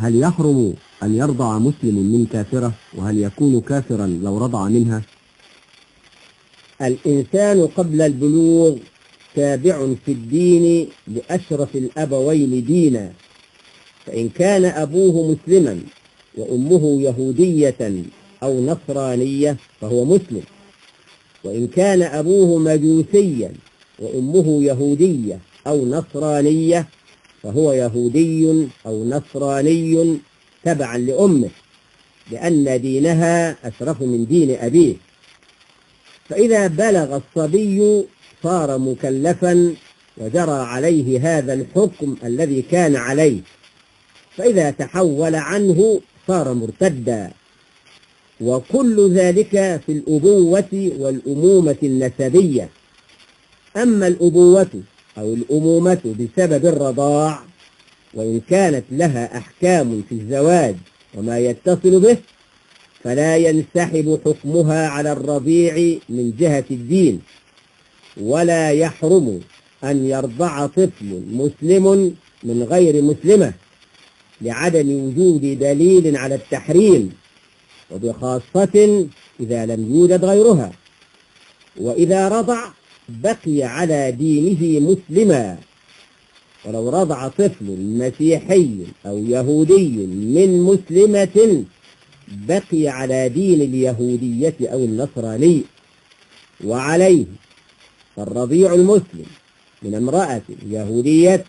هل يحرم أن يرضع مسلم من كافرة؟ وهل يكون كافرا لو رضع منها؟ الإنسان قبل البلوغ تابع في الدين لأشرف الأبوين دينا، فإن كان أبوه مسلما وأمه يهودية أو نصرانية فهو مسلم، وإن كان أبوه مجوسيا وأمه يهودية أو نصرانية فهو يهودي أو نصراني تبعا لأمه، لأن دينها أشرف من دين أبيه. فإذا بلغ الصبي صار مكلفا وجرى عليه هذا الحكم الذي كان عليه، فإذا تحول عنه صار مرتدا، وكل ذلك في الأبوة والأمومة النسبية. أما الأبوة أو الأمومة بسبب الرضاع وإن كانت لها أحكام في الزواج وما يتصل به، فلا ينسحب حكمها على الرضيع من جهة الدين، ولا يحرم أن يرضع طفل مسلم من غير مسلمة لعدم وجود دليل على التحريم، وبخاصة إذا لم يوجد غيرها. وإذا رضع بقي على دينه مسلما، ولو رضع طفل مسيحي أو يهودي من مسلمة بقي على دين اليهودية أو النصرانية. وعليه فالرضيع المسلم من امرأة يهودية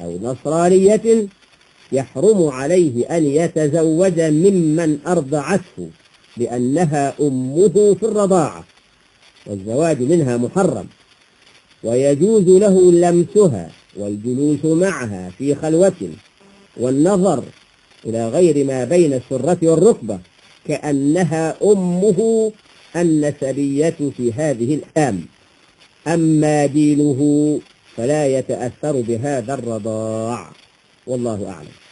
أو نصرانية يحرم عليه أن يتزوج ممن أرضعته، لأنها أمه في الرضاعة، والزواج منها محرم، ويجوز له لمسها والجلوس معها في خلوة والنظر إلى غير ما بين السرة والركبة، كأنها أمه النسبية في هذه الحام. أما دينه فلا يتأثر بهذا الرضاع، والله أعلم.